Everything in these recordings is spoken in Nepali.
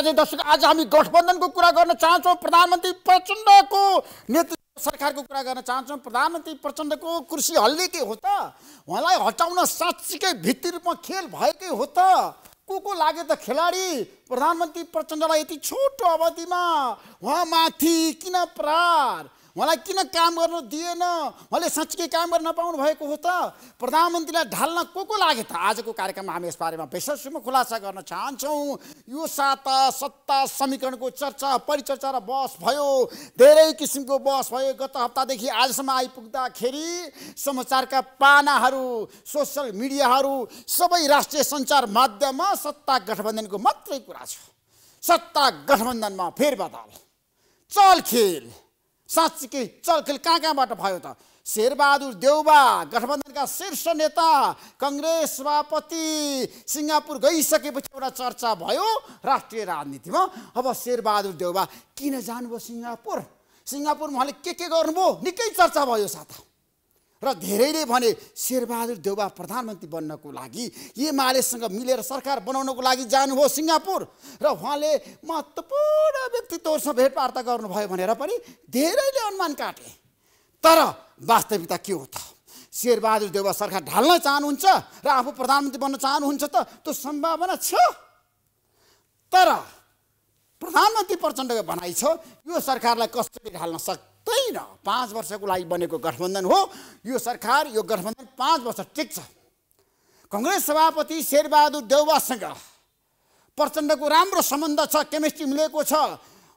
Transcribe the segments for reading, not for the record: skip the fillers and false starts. पराजय। दर्शक आज हामी गठबन्धनको कुरा गर्न चाहन्छौँ, प्रधानमन्त्री प्रचण्डको नेतृत्व सरकारको कुरा गर्न चाहन्छौँ। प्रधानमन्त्री प्रचण्डको कुर्सी हल्ने के हो त? उहाँलाई हटाउन साँच्चीकै भित्री रूपमा खेल भएकै हो त? को लाग्यो त खेलाडी? प्रधानमन्त्री प्रचण्डलाई यति छोटो अवधिमा उहाँमाथि किन प्रहार, उहाँलाई किन काम गर्न दिएन, उहाँले साँच्चै काम गर्न नपाउनु भएको हो त? प्रधानमन्त्रीलाई ढाल्न को लाग्यो त? आजको कार्यक्रममा हामी यस बारेमा विशेषरूपमा खुलासा गर्न चाहन्छौँ। यो साता सत्ता समीकरणको चर्चा परिचर्चा र बहस भयो, धेरै किसिमको बहस भयो। गत हप्तादेखि आजसम्म आइपुग्दाखेरि समाचारका पानाहरू, सोसल मिडियाहरू, सबै राष्ट्रिय सञ्चार माध्यममा सत्ता गठबन्धनको मात्रै कुरा छ। सत्ता गठबन्धनमा फेरबदल, चलखेल, साँच्चीकै चलखेल कहाँ कहाँबाट भयो त? शेरबहादुर देउवा गठबन्धनका शीर्ष नेता, कङ्ग्रेस सभापति, सिङ्गापुर गइसकेपछि एउटा चर्चा भयो राष्ट्रिय राजनीतिमा। अब शेरबहादुर देउवा किन जानुभयो सिङ्गापुर? सिङ्गापुरमा उहाँले के गर्नुभयो? निकै चर्चा भयो साथ। र धेरैले भने शेरबहादुर देउवा प्रधानमन्त्री बन्नको लागि, एमालेसँग मिलेर सरकार बनाउनको लागि जानुभयो सिङ्गापुर, र उहाँले महत्त्वपूर्ण व्यक्तित्वहरूसँग भेटवार्ता गर्नुभयो भनेर पनि धेरैले अनुमान काटे। तर वास्तविकता के हो त? शेरबहादुर देउवा सरकार ढाल्न चाहनुहुन्छ र आफू प्रधानमन्त्री बन्न चाहनुहुन्छ त? त्यो सम्भावना छ। तर प्रधानमन्त्री प्रचण्डको भनाइ छ, यो सरकारलाई कसरी ढाल्न सक्छ? 5 वर्षको लागि बनेको गठबन्धन हो यो सरकार, यो गठबन्धन 5 वर्ष टिक्छ। कङ्ग्रेस सभापति शेरबहादुर देउवासँग प्रचण्डको राम्रो सम्बन्ध छ, केमिस्ट्री मिलेको छ।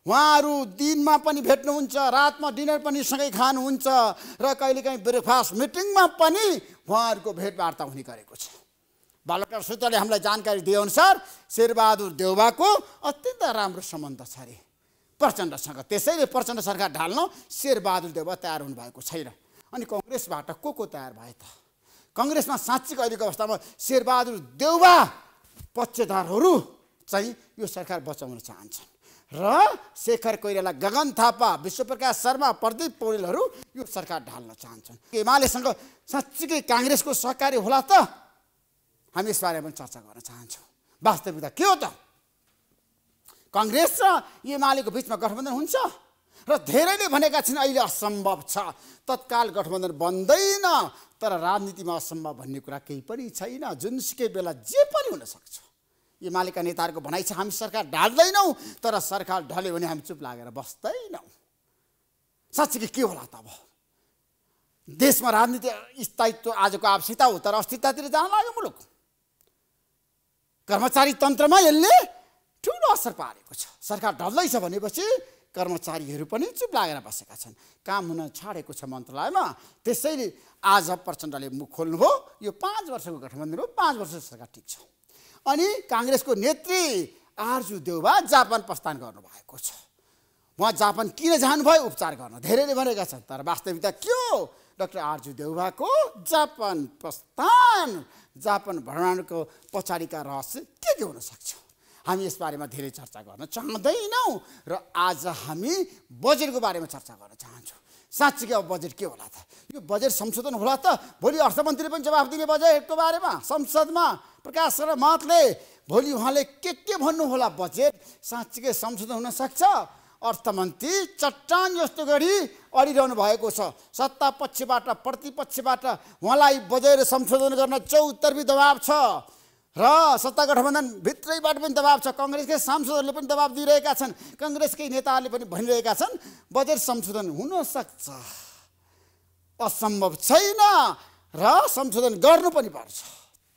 उहाँहरू दिनमा पनि भेट्नुहुन्छ, रातमा डिनर पनि सँगै खानुहुन्छ र कहिलेकाहीँ ब्रेकफास्ट मिटिङमा पनि उहाँहरूको भेटवार्ता हुने गरेको छ। बालकटार सूत्रले हामीलाई जानकारी दिएअनुसार शेरबहादुर देउवाको अत्यन्त राम्रो सम्बन्ध छ अरे प्रचण्डसँग। त्यसैले प्रचण्ड सरकार ढाल्न शेरबहादुर देउवा तयार हुनुभएको छैन। अनि कङ्ग्रेसबाट को तयार भए त? कङ्ग्रेसमा साँच्चीको अहिलेको अवस्थामा शेरबहादुर देउवा पक्षधारहरू चाहिँ यो सरकार बचाउन चाहन्छन् र शेखर कोइराला, गगन थापा, विश्वप्रकाश शर्मा, प्रदीप पौडेलहरू यो सरकार ढाल्न चाहन्छन्। एमालेसँग साँच्चीकै काङ्ग्रेसको सहकार्य होला त? हामी यस बारेमा पनि चर्चा गर्न चाहन्छौँ। वास्तविकता के हो त? कङ्ग्रेस र एमालेको बिचमा गठबन्धन हुन्छ र धेरैले भनेका छन् अहिले असम्भव छ, तत्काल गठबन्धन बन्दैन। तर राजनीतिमा असम्भव भन्ने कुरा केही पनि छैन, जुनसुकै बेला जे पनि हुनसक्छ। एमालेका नेताहरूको भनाइ छ, हामी सरकार ढाल्दैनौँ, तर सरकार ढल्यो भने हामी चुप लागेर बस्दैनौँ। साँच्चै के होला त? अब देशमा राजनीति स्थायित्व आजको आवश्यकता हो, तर अस्थिरतातिर जान लाग्यो मुलुक। कर्मचारी तन्त्रमा यसले ठुलो असर पारेको छ। सरकार ढल्दैछ भनेपछि कर्मचारीहरू पनि चुप लागेर बसेका छन्, काम हुन छाडेको छ मन्त्रालयमा। त्यसैले आज प्रचण्डले मुख खोल्नुभयो, यो 5 वर्षको गठबन्धन हो, 5 वर्ष सरकार टिक्छ। अनि काङ्ग्रेसको नेत्री आरजु देउवा जापान प्रस्थान गर्नुभएको छ। उहाँ जापान किन जानुभयो? उपचार गर्न, धेरैले भनेका छन्। तर वास्तविकता के हो? डाक्टर आरजु देउवाको जापान प्रस्थान, जापान भ्रमणको पछाडिका रहस्य के हुनसक्छ? हामी यस बारेमा धेरै चर्चा गर्न चाहँदैनौँ र आज हामी बजेटको बारेमा चर्चा गर्न चाहन्छौँ। साँच्चीकै अब बजेट के होला त? यो बजेट संशोधन होला त? भोलि अर्थमन्त्रीले पनि जवाफ दिने बजेटको बारेमा संसदमा, प्रकाश शर्मा महतले भोलि उहाँले के भन्नु होला? बजेट साँच्चीकै संशोधन हुनसक्छ। अर्थमन्त्री चट्टान जस्तो गरी अडिरहनु भएको छ। सत्ता पक्षबाट, प्रतिपक्षबाट उहाँलाई बजेट संशोधन गर्न चौतर्फी दबाब छ र सत्ता गठबन्धन भित्रैबाट पनि दबाब छ। कङ्ग्रेसकै सांसदहरूले पनि दबाब दिइरहेका छन्, कङ्ग्रेसकै नेताहरूले पनि भनिरहेका छन् बजेट संशोधन हुनसक्छ, असम्भव छैन र संशोधन गर्नु पनि पर्छ।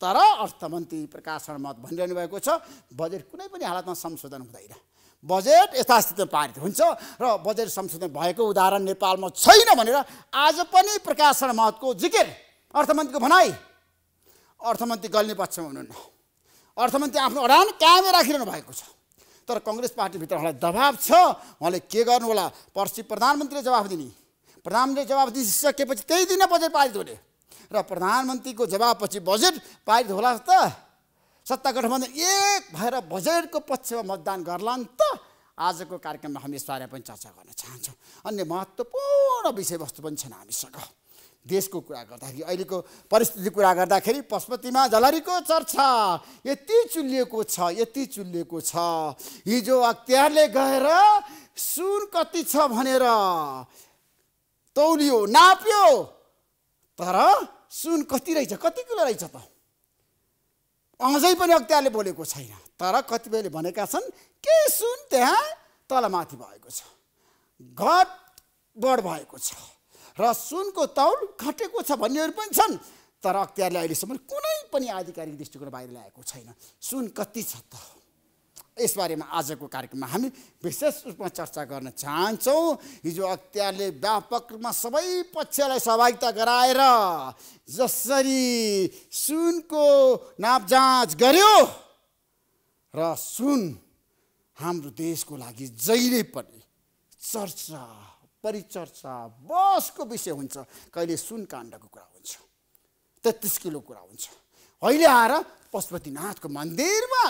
तर अर्थमन्त्री प्रकाश शर्मा भनिरहनु भएको छ, बजेट कुनै पनि हालतमा संशोधन हुँदैन, बजेट यथास्थितिमा पारित हुन्छ। र बजेट संशोधन भएको उदाहरण नेपालमा छैन भनेर आज पनि प्रकाश शर्माको जिकिर, अर्थमन्त्रीको भनाइ। अर्थमन्त्री गल्ने पक्षमा हुनुहुन्न, अर्थमन्त्री आफ्नो अडान कायमै राखिरहनु भएको छ। तर कङ्ग्रेस पार्टीभित्र उहाँलाई दबाब छ, उहाँले के गर्नु होला? पर्सि प्रधानमन्त्रीले जवाफ दिने, प्रधानमन्त्रीले जवाफ दिइसकेपछि त्यही दिन बजेट पारित हुने र प्रधानमन्त्रीको जवाफपछि बजेट पारित होला त? सत्ता गठबन्धन एक भएर बजेटको पक्षमा मतदान गर्लान् त? आजको कार्यक्रममा हामी यसबारे पनि चर्चा गर्न चाहन्छौँ। अन्य महत्त्वपूर्ण विषयवस्तु पनि छन् हामीसँग। देश को कुरा गर्दाखेरि अहिलेको परिस्थिति कुरा गर्दाखेरि पशुपतिमा जलारीको चर्चा यति चुलिएको छ। हिजो अख्तियारले गएर सुन कति छ भनेर तौलियो नाप्यो, तर सुन कति रहेछ, कति किलो रहेछ त अझै पनि अख्तियारले बोलेको छैन। तर कतिपयले भनेका छन् के सुन त्यहाँ तलमाथि भएको छ, घटबढ भएको छ र सुनको तौल घटेको छ भन्नेहरू पनि छन्। तर अख्तियारले अहिलेसम्म कुनै पनि आधिकारिक दृष्टिकोण बाहिर ल्याएको छैन। सुन कति छ त? यसबारेमा आजको कार्यक्रममा हामी विशेष रूपमा चर्चा गर्न चाहन्छौँ। हिजो अख्तियारले व्यापक रूपमा सबै पक्षलाई सहभागिता गराएर जसरी सुनको नापजाँच गर्यो र सुन हाम्रो देशको लागि जहिले पनि चर्चा परिचर्चा बसको विषय हुन्छ, कहिले सुन काण्डको कुरा हुन्छ, 33 किलो कुरा हुन्छ। अहिले आएर पशुपतिनाथको मन्दिरमा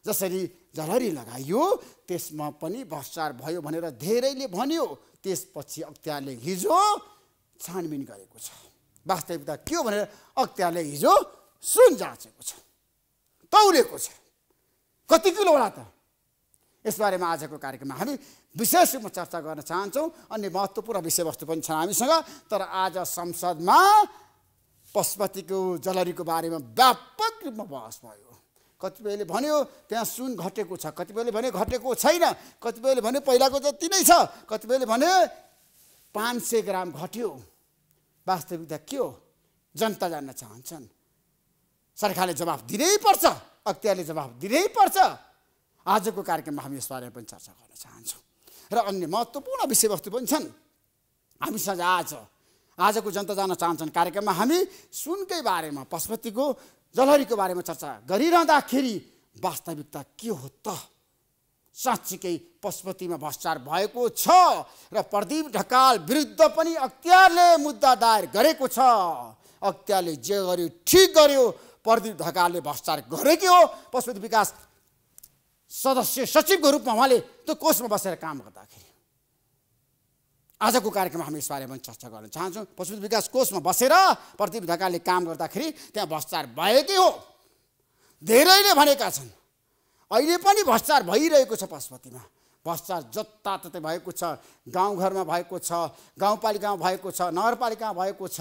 जसरी झलरी लगाइयो त्यसमा पनि भ्रष्टाचार भयो भनेर धेरैले भन्यो। त्यसपछि अख्तियारले हिजो छानबिन गरेको छ, वास्तविकता के हो भनेर अख्तियारले हिजो सुन जाँचेको छ, तौलेको छ, कति किलो होला त? यसबारेमा आजको कार्यक्रममा हामी विशेष रूपमा चर्चा गर्न चाहन्छौँ। अन्य महत्त्वपूर्ण विषयवस्तु पनि छन् हामीसँग, तर आज संसदमा पशुपतिको जलरीको बारेमा व्यापक रूपमा बहस भयो। कतिपयले भन्यो त्यहाँ सुन घटेको छ, कतिपयले भन्यो घटेको छैन, कतिपयले भन्यो पहिलाको जति नै छ, कतिपयले भन्यो 500 ग्राम घट्यो। वास्तविकता के हो? जनता जान्न चाहन्छन्। सरकारले जवाफ दिनैपर्छ, अख्तियारले जवाफ दिनैपर्छ। आजको कार्यक्रममा हामी यसबारे पनि चर्चा गर्न चाहन्छौँ र अन्य महत्त्वपूर्ण विषयवस्तु पनि छन् हामीसँग। आजको जनता जान्न चाहन्छन् कार्यक्रममा हामी सुनकै बारेमा, पशुपतिको जलहरीको बारेमा चर्चा गरिरहँदाखेरि वास्तविकता के हो त? साँच्चीकै पशुपतिमा भ्रष्टाचार भएको छ र प्रदीप ढकाल विरुद्ध पनि अख्तियारले मुद्दा दायर गरेको छ। अख्तियारले जे गर्यो ठिक गर्यो, प्रदीप ढकालले भ्रष्टाचार गरेकै हो। पशुपति विकास सदस्य सचिवको रूपमा उहाँले त्यो कोषमा बसेर काम गर्दाखेरि आजको कार्यक्रममा हामी यसबारेमा चर्चा गर्न चाहन्छौँ। पशुपति विकास कोषमा बसेर प्रदीप ढकालले काम गर्दाखेरि त्यहाँ भ्रष्टाचार भएकै हो, धेरैले भनेका छन्। अहिले पनि भ्रष्टाचार भइरहेको छ, पशुपतिमा भ्रष्टाचार जताततै भएको छ, गाउँघरमा भएको छ, गाउँपालिकामा भएको छ, नगरपालिकामा भएको छ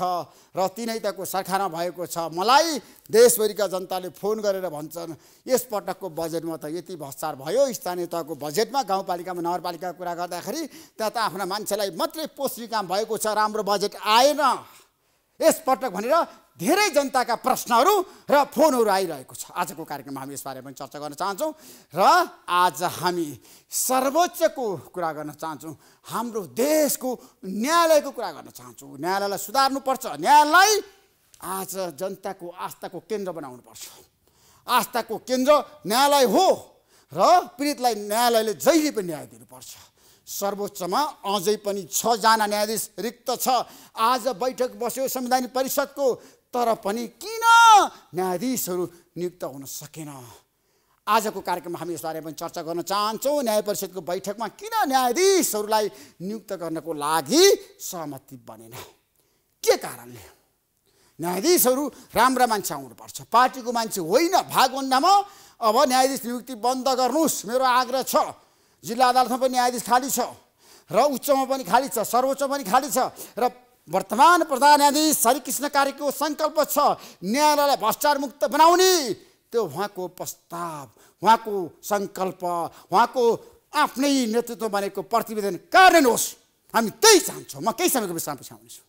र तिनैताको सरकारमा भएको छ। मलाई देशभरिका जनताले फोन गरेर भन्छन् यसपटकको बजेटमा त यति भ्रष्टाचार भयो। स्थानीय तहको बजेटमा गाउँपालिकामा नगरपालिकाको कुरा गर्दाखेरि त्यहाँ त आफ्ना मान्छेलाई मात्रै पोस्ने काम भएको छ, राम्रो बजेट आएन यसपटक भनेर धेरै जनताका प्रश्नहरू र फोनहरू आइरहेको छ। आजको कार्यक्रममा हामी यसबारे पनि चर्चा गर्न चाहन्छौँ र आज हामी सर्वोच्चको कुरा गर्न चाहन्छौँ, हाम्रो देशको न्यायालयको कुरा गर्न चाहन्छौँ। न्यायालयलाई सुधार्नुपर्छ, न्यायालय आज जनताको आस्थाको केन्द्र बनाउनुपर्छ। आस्थाको केन्द्र न्यायालय हो र पीडितलाई न्यायालयले जहिले पनि न्याय दिनुपर्छ। सर्वोच्चमा अझै पनि 6जना न्यायाधीश रिक्त छ। आज बैठक बस्यो संवैधानिक परिषदको, तर पनि किन न्यायाधीशहरू नियुक्त हुन सकेन? आजको कार्यक्रममा हामी यसबारे पनि चर्चा गर्न चाहन्छौँ। न्याय परिषदको बैठकमा किन न्यायाधीशहरूलाई नियुक्त गर्नको लागि सहमति बनेन, के कारणले? न्यायाधीशहरू राम्रा मान्छे आउनुपर्छ, पार्टीको मान्छे होइन। भागभन्दामा अब न्यायाधीश नियुक्ति बन्द गर्नुहोस्, मेरो आग्रह छ। जिल्ला अदालतमा पनि न्यायाधीश खाली छ र उच्चमा पनि खाली छ, सर्वोच्चमा पनि खाली छ र वर्तमान प्रधान न्यायाधीश हरिकृष्ण कार्कीको सङ्कल्प छ न्यायालयलाई भ्रष्टाचार मुक्त बनाउने। त्यो उहाँको प्रस्ताव, उहाँको सङ्कल्प, उहाँको आफ्नै नेतृत्व बनेको प्रतिवेदन कार्यान्वयन होस्, हामी त्यही चाहन्छौँ। म केही समयको विश्राम पछि आउनेछु।